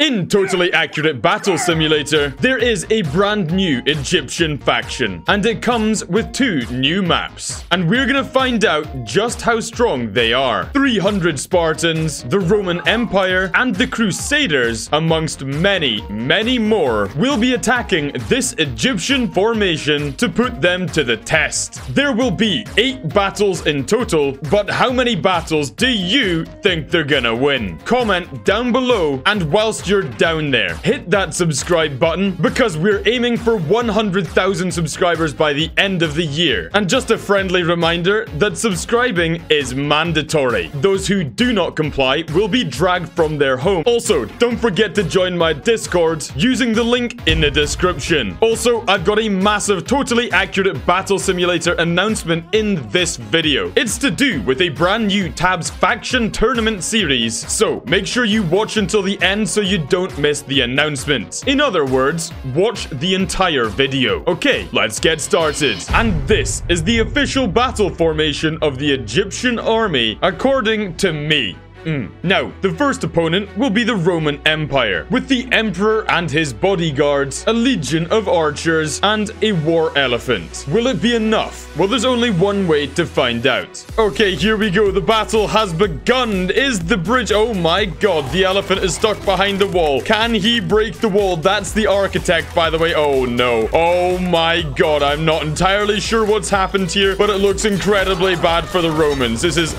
In Totally Accurate Battle Simulator, there is a brand new Egyptian faction, and it comes with 2 new maps. And we're gonna find out just how strong they are. 300 Spartans, the Roman Empire, and the Crusaders, amongst many, many more, will be attacking this Egyptian formation to put them to the test. There will be 8 battles in total, but how many battles do you think they're gonna win? Comment down below, and whilst you're down there, hit that subscribe button, because we're aiming for 100,000 subscribers by the end of the year. And just a friendly reminder that subscribing is mandatory. Those who do not comply will be dragged from their home. Also, don't forget to join my Discord using the link in the description. Also, I've got a massive Totally Accurate Battle Simulator announcement in this video. It's to do with a brand new Tabs Faction Tournament series, so make sure you watch until the end so you don't miss the announcements. In other words, watch the entire video. Okay, let's get started. And this is the official battle formation of the Egyptian army, according to me. Now, the first opponent will be the Roman Empire, with the Emperor and his bodyguards, a legion of archers, and a war elephant. Will it be enough? Well, there's only one way to find out. Okay, here we go. The battle has begun. Is the bridge... Oh my god, the elephant is stuck behind the wall. Can he break the wall? That's the architect, by the way. Oh no. Oh my god, I'm not entirely sure what's happened here, but it looks incredibly bad for the Romans. This is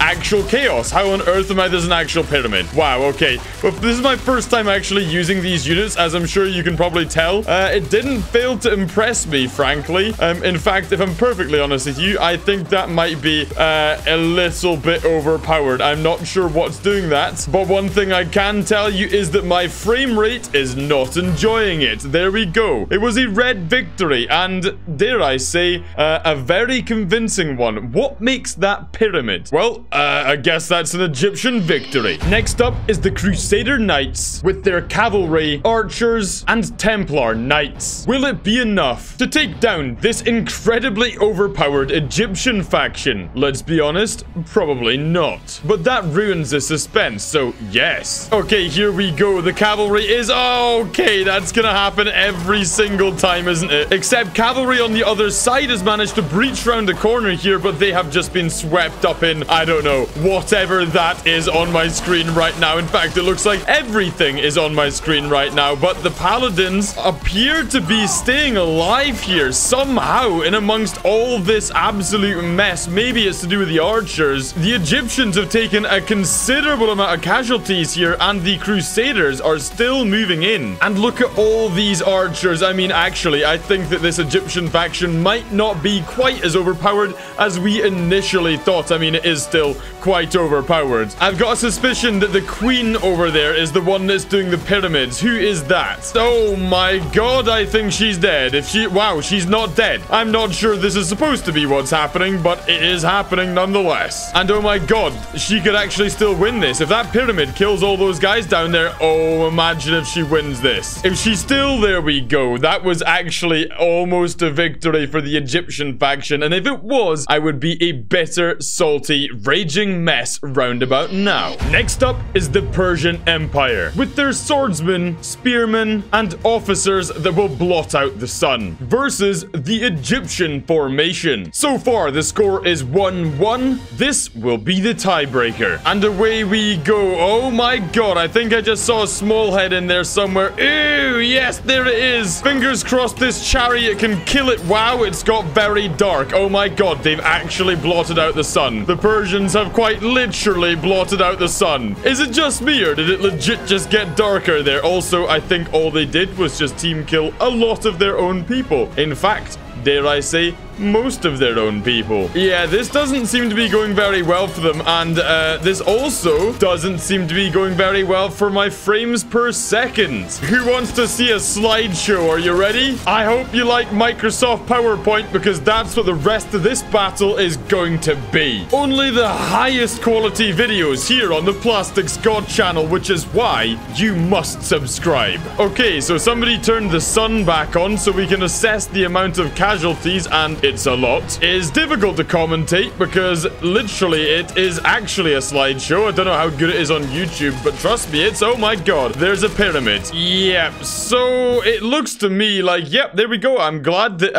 actual chaos. How on earth am I? There's an actual pyramid. Wow, okay. Well, this is my first time actually using these units, as I'm sure you can probably tell. It didn't fail to impress me, frankly. In fact, if I'm perfectly honest with you, I think that might be a little bit overpowered. I'm not sure what's doing that, but one thing I can tell you is that my frame rate is not enjoying it. There we go. It was a red victory, and dare I say, a very convincing one. What makes that pyramid? Well, I guess that's an Egyptian victory. Next up is the Crusader Knights with their cavalry, archers, and Templar Knights. Will it be enough to take down this incredibly overpowered Egyptian faction? Let's be honest, probably not. But that ruins the suspense, so yes. Okay, here we go. The cavalry is... Okay, that's gonna happen every single time, isn't it? Except cavalry on the other side has managed to breach round the corner here, but they have just been swept up in, I don't know, whatever that is on my screen right now. In fact, it looks like everything is on my screen right now, but the paladins appear to be staying alive here somehow in amongst all this absolute mess. Maybe it's to do with the archers. The Egyptians have taken a considerable amount of casualties here, and the Crusaders are still moving in. And look at all these archers. I mean, actually, I think that this Egyptian faction might not be quite as overpowered as we initially thought. I mean, it is still quite overpowered. I've got a suspicion that the queen over there is the one that's doing the pyramids. Who is that? Oh my god, I think she's dead. If she... Wow, she's not dead. I'm not sure this is supposed to be what's happening, but it is happening nonetheless. And oh my god, she could actually still win this. If that pyramid kills all those guys down there, oh, imagine if she wins this. If she's still... There we go. That was actually almost a victory for the Egyptian faction, and if it was, I would be a bitter, salty, raging mess roundabout now. Next up is the Persian Empire, with their swordsmen, spearmen, and officers that will blot out the sun, versus the Egyptian formation. So far, the score is 1-1. This will be the tiebreaker. And away we go. Oh my god, I think I just saw a small head in there somewhere. Ooh, yes, there it is. Fingers crossed this chariot can kill it. Wow, it's got very dark. Oh my god, they've actually blotted out the sun. The Persians have quite literally blotted out the sun. Is it just me, or did it legit just get darker there? Also, I think all they did was just team kill a lot of their own people. In fact, dare I say, most of their own people. Yeah, this doesn't seem to be going very well for them, and this also doesn't seem to be going very well for my frames per second. Who wants to see a slideshow? Are you ready? I hope you like Microsoft PowerPoint, because that's what the rest of this battle is going to be. Only the highest quality videos here on the Plastic Scot channel, which is why you must subscribe. Okay, so somebody turned the sun back on so we can assess the amount of casualties, and it's a lot is difficult to commentate because literally it is actually a slideshow. I don't know how good it is on YouTube, but trust me, it's, oh my god, there's a pyramid. Yep, so it looks to me like, yep, there we go. I'm glad that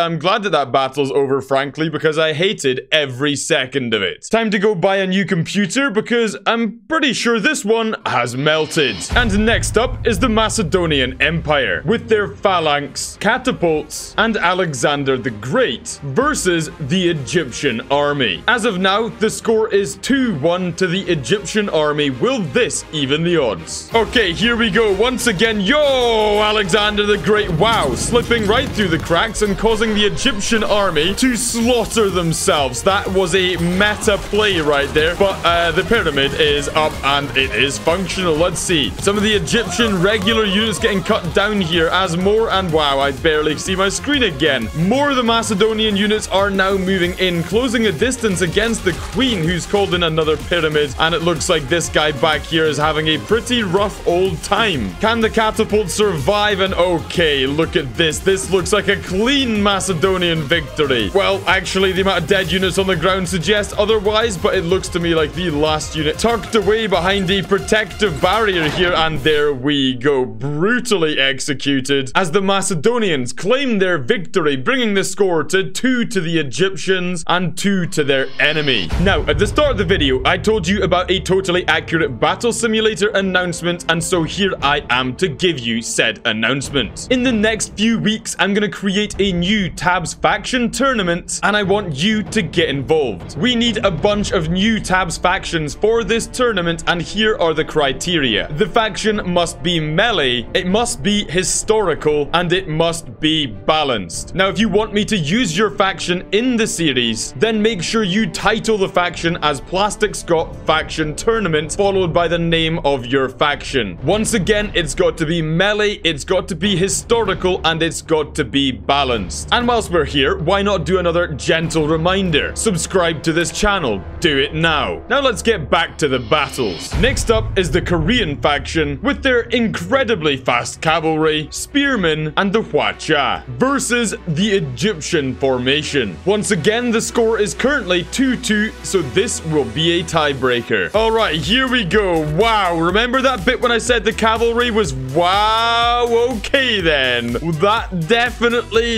that battle's over, frankly, because I hated every second of it. Time to go buy a new computer because I'm pretty sure this one has melted. And next up is the Macedonian Empire with their phalanx, catapults, and Alexander the Great versus the Egyptian army. As of now, the score is 2-1 to the Egyptian army. Will this even the odds? Okay, here we go once again. Yo, Alexander the Great, wow, slipping right through the cracks and causing the Egyptian army to slaughter themselves. That was a meta play right there, but the pyramid is up and it is functional. Let's see some of the Egyptian regular units getting cut down here as more, and wow, I barely see my screen again. More of the Macedonian units are now moving in, closing a distance against the queen, who's called in another pyramid, and it looks like this guy back here is having a pretty rough old time. Can the catapult survive? And okay, look at this. This looks like a clean Macedonian victory. Well, actually, the amount of dead units on the ground suggests otherwise, but it looks to me like the last unit tucked away behind a protective barrier here, and there we go. Brutally executed as the Macedonians claim their victory, bringing the score to 2 to the Egyptians and 2 to their enemy. Now, at the start of the video, I told you about a Totally Accurate Battle Simulator announcement, and so here I am to give you said announcement. In the next few weeks, I'm going to create a new Tabs Faction Tournament, and I want you to get involved. We need a bunch of new Tabs Factions for this tournament, and here are the criteria. The faction must be melee, it must be historical, and it must be balanced. Now, if you want me to use your faction in the series, then make sure you title the faction as Plastic Scot Faction Tournament, followed by the name of your faction. Once again, it's got to be melee, it's got to be historical, and it's got to be balanced. And whilst we're here, why not do another gentle reminder? Subscribe to this channel. Do it now. Now let's get back to the battles. Next up is the Korean faction with their incredibly fast cavalry, spearmen, and the Hwacha versus the Egyptian formation. Once again, the score is currently 2-2, so this will be a tiebreaker. All right, here we go. Wow, remember that bit when I said the cavalry was wow? Okay then. That definitely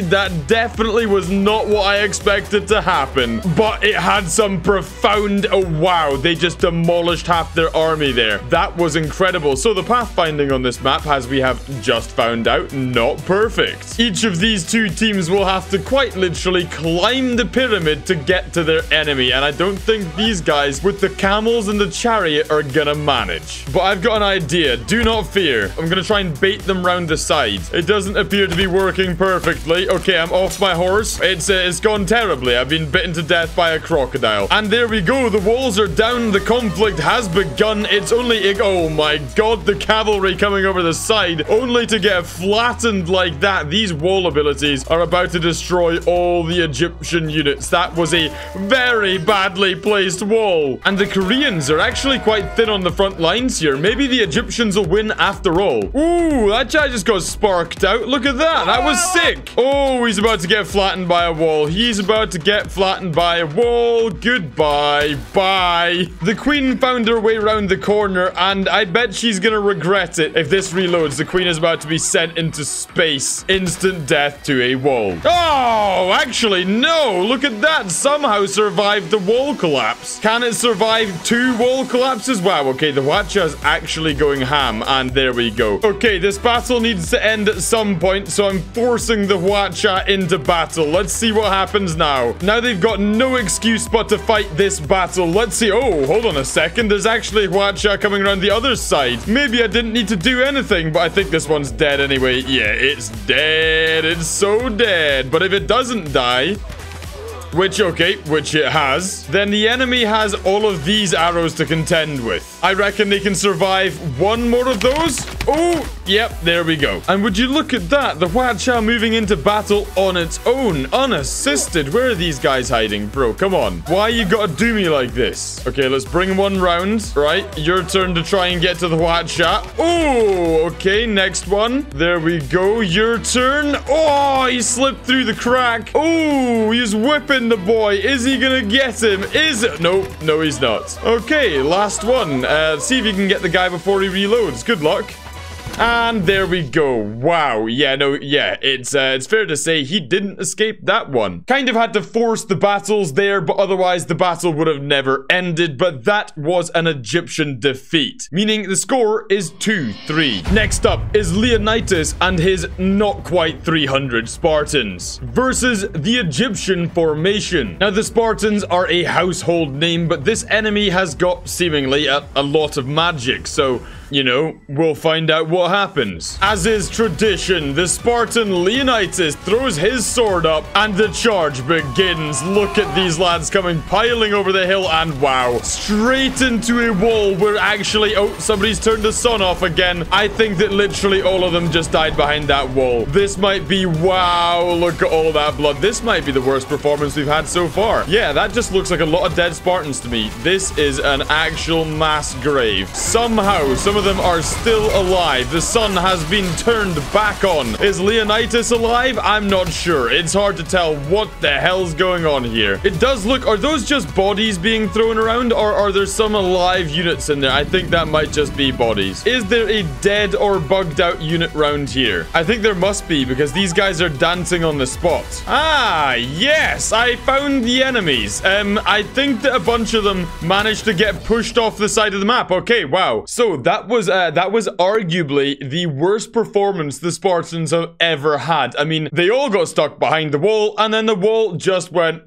was not what I expected to happen, but it had some profound, oh wow, they just demolished half their army there. That was incredible. So the pathfinding on this map, as we have just found out, not perfect. Each of these two teams will have to quite literally climb the pyramid to get to their enemy, and I don't think these guys with the camels and the chariot are gonna manage. But I've got an idea. Do not fear. I'm gonna try and bait them round the side. It doesn't appear to be working perfectly. Okay, I'm off my horse. It's gone terribly. I've been bitten to death by a crocodile. And there we go. The walls are down. The conflict has begun. It's only... oh my god, the cavalry coming over the side only to get flattened like that. These wall abilities are about to destroy all the Egyptian units. That was a very badly placed wall. And the Koreans are actually quite thin on the front lines here. Maybe the Egyptians will win after all. Ooh, that guy just got sparked out. Look at that. That was sick. Oh, he's about to get flattened by a wall. He's about to get flattened by a wall. Goodbye. Bye. The queen found her way around the corner, and I bet she's gonna regret it if this reloads. The queen is about to be sent into space. Instant death to a wall. Oh, actually, no. Look at that. Somehow survived the wall collapse. Can it survive 2 wall collapses? Wow, okay. The Hwacha is actually going ham, and there we go. Okay, this battle needs to end at some point, so I'm forcing the Hwacha into battle. Let's see what happens now. Now they've got no excuse but to fight this battle. Let's see. Oh, hold on a second. There's actually Hwacha coming around the other side. Maybe I didn't need to do anything, but I think this one's dead anyway. Yeah, it's dead. It's so dead. But if it doesn't die... which, okay, which it has, then the enemy has all of these arrows to contend with. I reckon they can survive one more of those. Oh, yep, there we go. And would you look at that, the Hwacha moving into battle on its own, unassisted. Where are these guys hiding? Bro, come on. Why you gotta do me like this? Okay, let's bring one round. Right, your turn to try and get to the Hwacha. Oh, okay, next one. There we go, your turn. Oh, he slipped through the crack. Oh, he's whipping the boy. Is he gonna get him? Is it? Nope, no, he's not. Okay, last one. See if you can get the guy before he reloads. Good luck. And there we go. Wow. Yeah, no, yeah. It's fair to say he didn't escape that one. Kind of had to force the battles there, but otherwise the battle would have never ended. But that was an Egyptian defeat, meaning the score is 2-3. Next up is Leonidas and his not quite 300 Spartans versus the Egyptian formation. Now, the Spartans are a household name, but this enemy has got seemingly a lot of magic. So, you know, we'll find out what happens. As is tradition, the Spartan Leonidas throws his sword up and the charge begins. Look at these lads coming piling over the hill and wow, straight into a wall where actually, oh, somebody's turned the sun off again. I think that literally all of them just died behind that wall. This might be, wow, look at all that blood. This might be the worst performance we've had so far. Yeah, that just looks like a lot of dead Spartans to me. This is an actual mass grave. Somehow, some of them are still alive. The sun has been turned back on. Is Leonidas alive? I'm not sure. It's hard to tell what the hell's going on here. It does look, are those just bodies being thrown around or are there some alive units in there? I think that might just be bodies. Is there a dead or bugged out unit round here? I think there must be because these guys are dancing on the spot. Ah, yes, I found the enemies. I think that a bunch of them managed to get pushed off the side of the map. Okay, wow. So that was arguably the worst performance the Spartans have ever had. I mean, they all got stuck behind the wall, and then the wall just went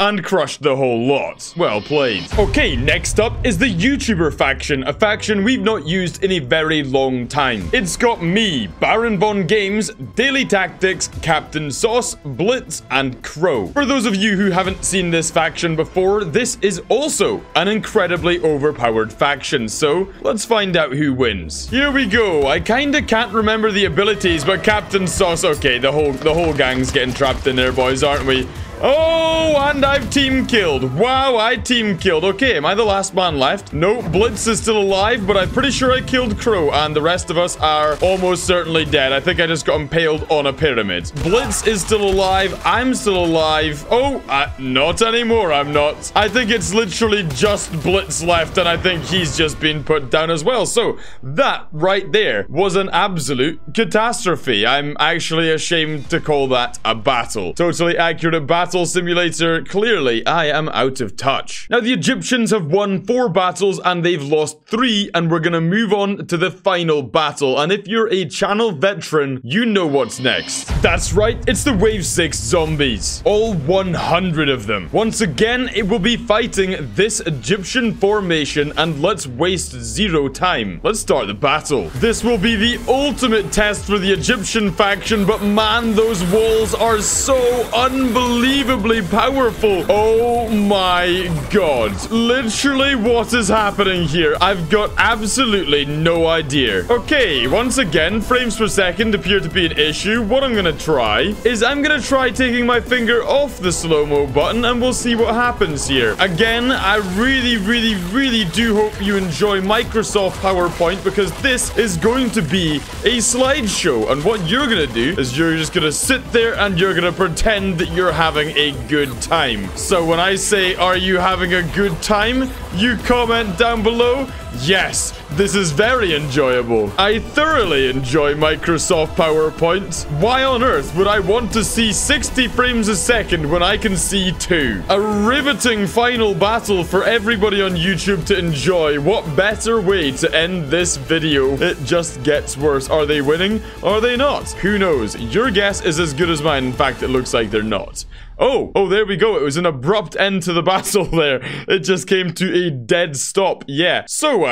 and crushed the whole lot. Well played. Okay, next up is the YouTuber faction, a faction we've not used in a very long time. It's got me, Baron Von Games, Daily Tactics, Captain Sauce, Blitz, and Crow. For those of you who haven't seen this faction before, this is also an incredibly overpowered faction, so let's find out who wins. Here we go. I kinda can't remember the abilities, but Captain Sauce, okay, the whole gang's getting trapped in there, boys, aren't we? Oh, and I've team killed. Wow, I team killed. Okay, am I the last man left? No, Blitz is still alive, but I'm pretty sure I killed Crow, and the rest of us are almost certainly dead. I think I just got impaled on a pyramid. Blitz is still alive. I'm still alive. Oh, not anymore. I'm not. I think it's literally just Blitz left, and I think he's just been put down as well. So that right there was an absolute catastrophe. I'm actually ashamed to call that a battle. Totally Accurate Battle Simulator. Clearly, I am out of touch. Now, the Egyptians have won 4 battles and they've lost 3, and we're gonna move on to the final battle. And if you're a channel veteran, you know what's next. That's right, it's the Wave 6 zombies. All 100 of them. Once again, it will be fighting this Egyptian formation, and let's waste zero time. Let's start the battle. This will be the ultimate test for the Egyptian faction, but man, those walls are so unbelievable. Powerful. Oh my god. Literally, what is happening here? I've got absolutely no idea. Okay, once again, frames per second appear to be an issue. What I'm gonna try is I'm gonna try taking my finger off the slow-mo button and we'll see what happens here. Again, I really do hope you enjoy Microsoft PowerPoint because this is going to be a slideshow. And what you're gonna do is you're just gonna sit there and you're gonna pretend that you're having a good time. So when I say, are you having a good time? You comment down below. Yes, this is very enjoyable. I thoroughly enjoy Microsoft PowerPoint. Why on earth would I want to see 60 frames a second when I can see 2? A riveting final battle for everybody on YouTube to enjoy. What better way to end this video? It just gets worse. Are they winning? Are they not? Who knows? Your guess is as good as mine. In fact, it looks like they're not. Oh, there we go. It was an abrupt end to the battle there. It just came to a dead stop. Yeah. So,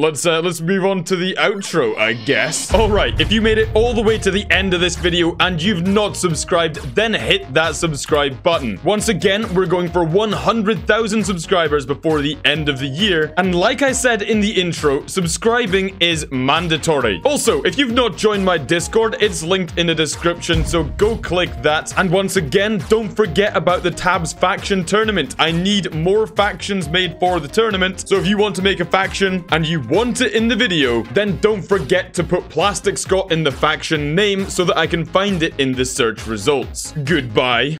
Let's move on to the outro, I guess. Alright, if you made it all the way to the end of this video and you've not subscribed, then hit that subscribe button. Once again, we're going for 100,000 subscribers before the end of the year. And like I said in the intro, subscribing is mandatory. Also, if you've not joined my Discord, it's linked in the description, so go click that. And once again, don't forget about the Tabs Faction Tournament. I need more factions made for the tournament, so if you want to make a faction and you want it in the video, then don't forget to put Plastic Scot in the faction name so that I can find it in the search results. Goodbye.